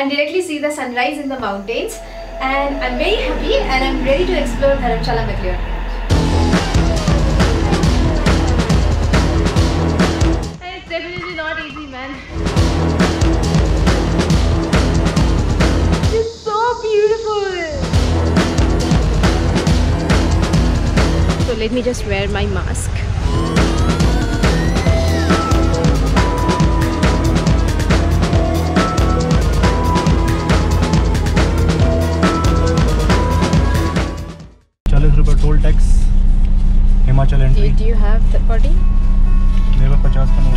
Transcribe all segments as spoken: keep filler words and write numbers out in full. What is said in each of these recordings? and directly see the sunrise in the mountains. And I'm very happy and I'm ready to explore Dharamshala McLeod Ganj. And it's definitely not easy, man. It's so beautiful. So let me just wear my mask. Toll tax, Himachal entry. Do, do you have that party? Never purchased for no .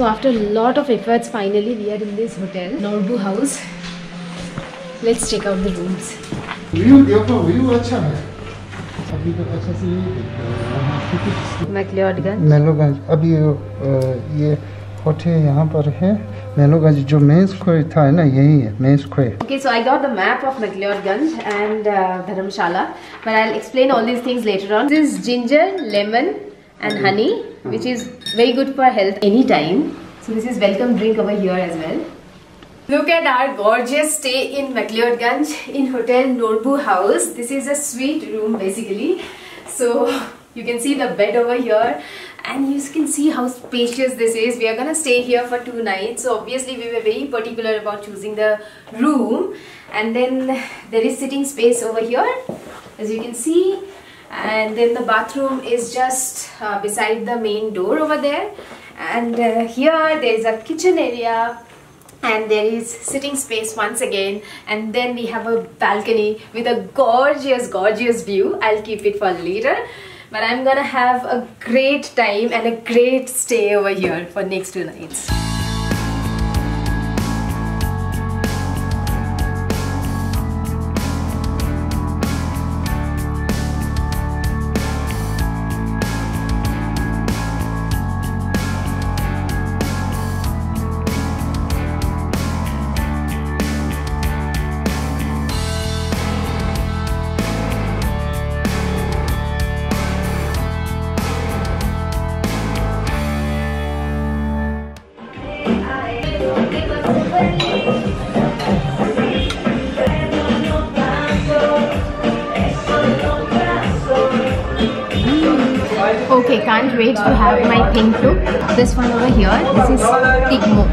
So after a lot of efforts, finally we are in this hotel, Norbu House. Let's check out the rooms. View, देखो view अच्छा है. अभी तो अच्छा सी है. McLeod Ganj. McLeod Ganj. अभी ये hotel यहाँ पर है. McLeod Ganj जो main square था ना यही है main square. Okay, so I got the map of McLeod Ganj and uh, Dharamshala, but I'll explain all these things later on. This is ginger, lemon, and honey, which is very good for health anytime. So this is welcome drink over here as well. Look at our gorgeous stay in McLeod Ganj in Hotel Norbu House. This is a suite room basically. So you can see the bed over here and you can see how spacious this is. We are gonna stay here for two nights. So obviously we were very particular about choosing the room. And then there is sitting space over here, as you can see. And then the bathroom is just uh, beside the main door over there, and uh, here there is a kitchen area and there is sitting space once again, and then we have a balcony with a gorgeous gorgeous view. I'll keep it for later, but I'm gonna have a great time and a great stay over here for next two nights. Okay, can't wait to have my pink look. This one over here, this is Tikmo.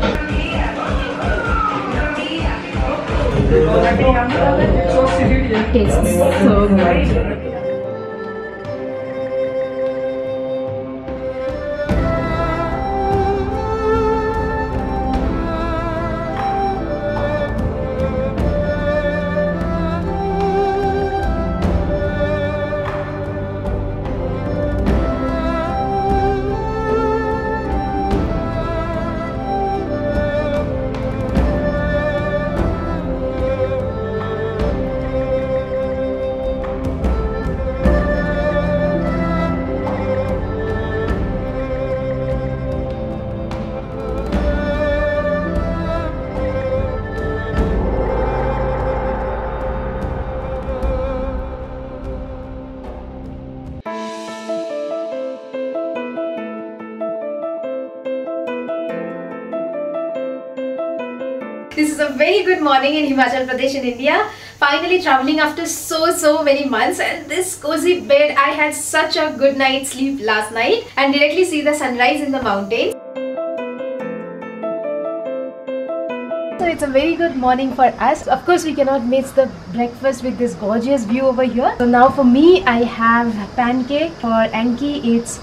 Tastes so good. This is a very good morning in Himachal Pradesh in India. Finally traveling after so so many months, and this cozy bed, I had such a good night's sleep last night and directly see the sunrise in the mountains. So it's a very good morning for us. Of course we cannot miss the breakfast with this gorgeous view over here. So now for me, I have pancake. For Anki, it's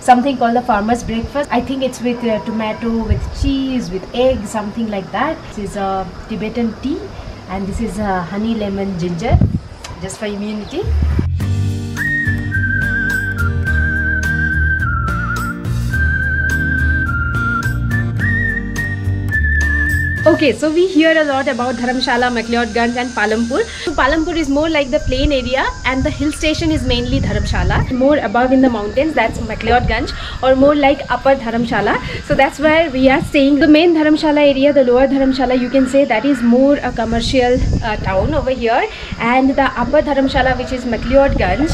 something called the farmer's breakfast. I think it's with uh, tomato, with cheese, with egg, something like that. This is a Tibetan tea, and this is a honey, lemon, ginger, just for immunity. Okay, so we hear a lot about Dharamshala, McLeod Ganj and Palampur. So Palampur is more like the plain area and the hill station is mainly Dharamshala. More above in the mountains, that's McLeod Ganj, or more like upper Dharamshala. So that's where we are staying. The main Dharamshala area, the lower Dharamshala, you can say that is more a commercial uh, town over here. And the upper Dharamshala, which is McLeod Ganj,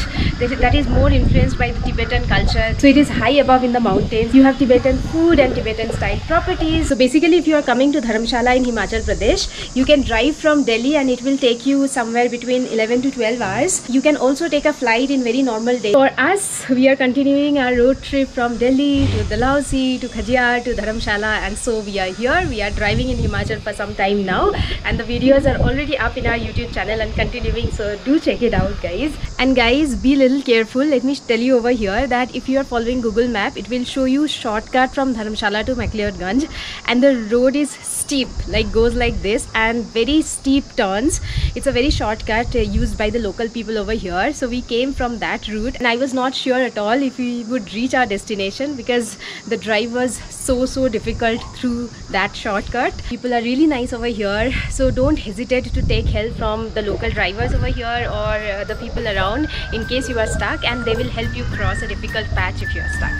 that is more influenced by the Tibetan culture. So it is high above in the mountains. You have Tibetan food and Tibetan style properties. So basically, if you are coming to Dharamshala in Himachal Pradesh, you can drive from Delhi and it will take you somewhere between eleven to twelve hours. You can also take a flight in very normal day. For us, we are continuing our road trip from Delhi to Dalhousie to Khajiar to Dharamshala, and so we are here. We are driving in Himachal for some time now, and the videos are already up in our YouTube channel and continuing, so do check it out, guys. And guys, be a little careful. Let me tell you over here that if you are following Google Map, it will show you shortcut from Dharamshala to McLeod Ganj, and the road is steep, like goes like this, and very steep turns. It's a very shortcut uh, used by the local people over here, so we came from that route, and I was not sure at all if we would reach our destination because the drive was so so difficult through that shortcut. People are really nice over here, so don't hesitate to take help from the local drivers over here or uh, the people around in case you are stuck, and they will help you cross a difficult patch if you are stuck.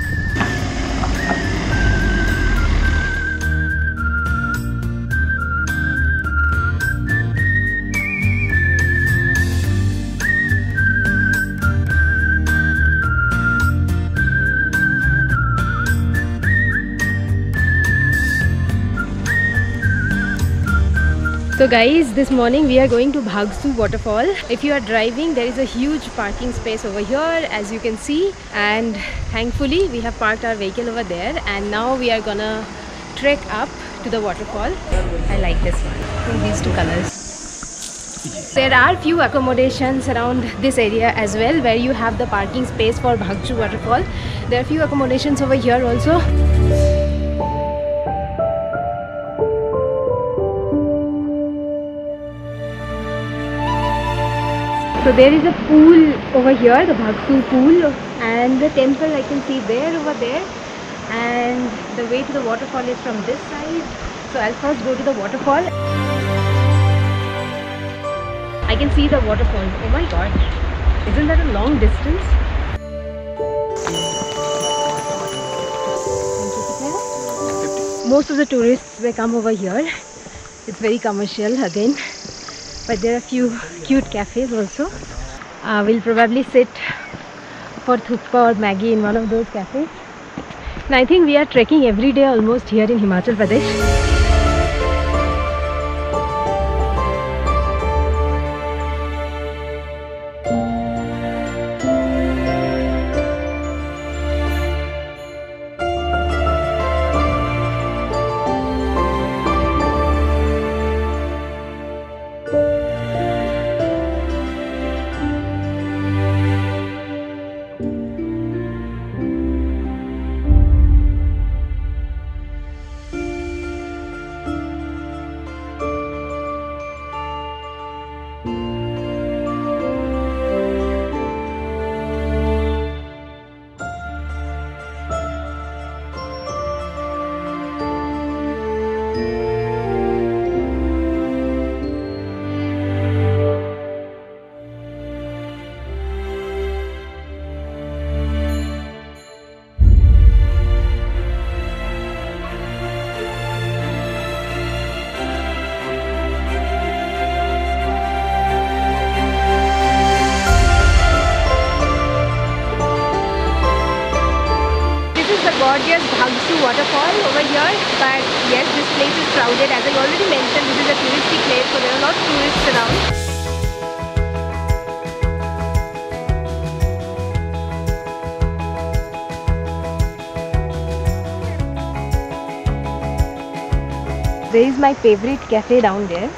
So guys, this morning we are going to Bhagsunag waterfall. If you are driving, there is a huge parking space over here, as you can see, and thankfully we have parked our vehicle over there, and now we are gonna trek up to the waterfall. I like this one, these two colors. There are few accommodations around this area as well, where you have the parking space for Bhagsunag waterfall. There are few accommodations over here also. So there is a pool over here, the Bhagsunag pool, and the temple I can see there over there, and the way to the waterfall is from this side. So I'll first go to the waterfall. I can see the waterfall. Oh my god, isn't that a long distance? Most of the tourists, they come over here. It's very commercial again. But there are few cute cafes also. Uh, we'll probably sit for Thukpa or Maggi in one of those cafes. And I think we are trekking every day almost here in Himachal Pradesh. Gorgeous Bhagsunag waterfall over here, but yes, this place is crowded. As I already mentioned, this is a touristy place, so there are a lot of tourists around. There is my favorite cafe down there.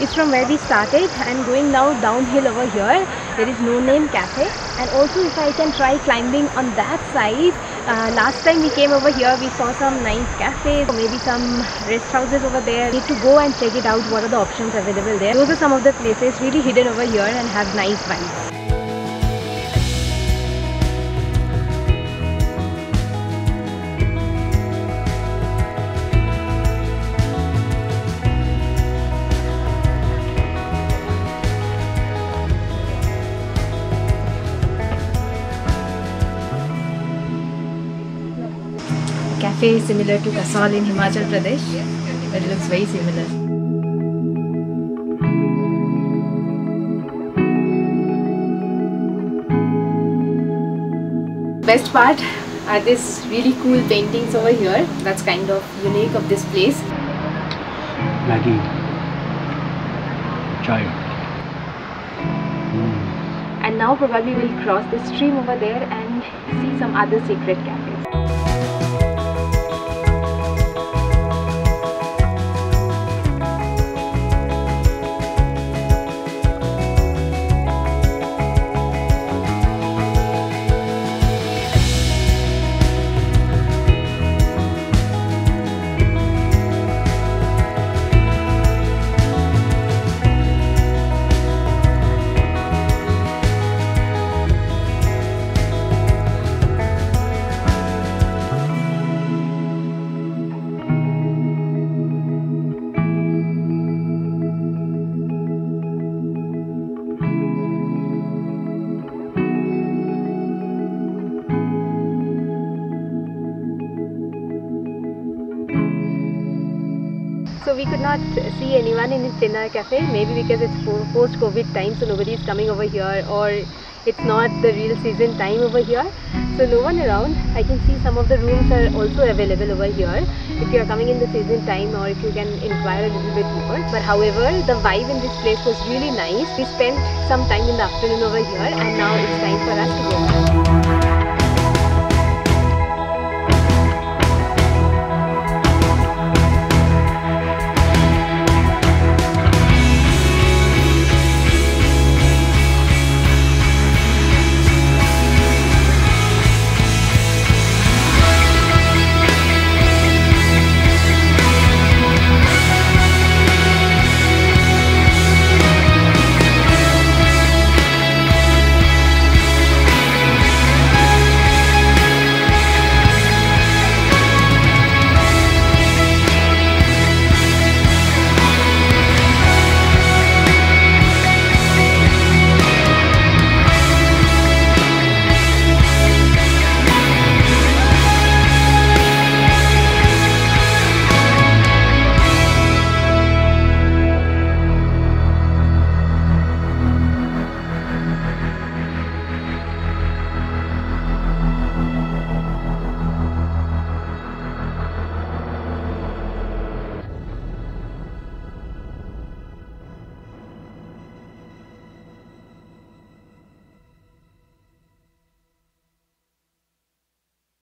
It's from where we started, and going now downhill over here, there is No Name Cafe. And also, if I can try climbing on that side. Uh, last time we came over here, we saw some nice cafes, or maybe some rest houses over there. We need to go and check it out, what are the options available there. Those are some of the places really hidden over here and have nice vibes. cafe is similar to Kasol in Himachal Pradesh, but it looks very similar. Best part are these really cool paintings over here. That's kind of unique of this place. Maggie. Chai. Mm. And now probably we'll cross the stream over there and see some other secret cafes. So we could not see anyone in dinner cafe, maybe because it's post-COVID time, so nobody is coming over here, or it's not the real season time over here, so no one around. I can see some of the rooms are also available over here if you are coming in the season time, or if you can inquire a little bit more. But however, the vibe in this place was really nice. We spent some time in the afternoon over here, and now it's time for us to go.